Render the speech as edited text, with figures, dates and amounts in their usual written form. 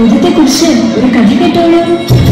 What did they could say?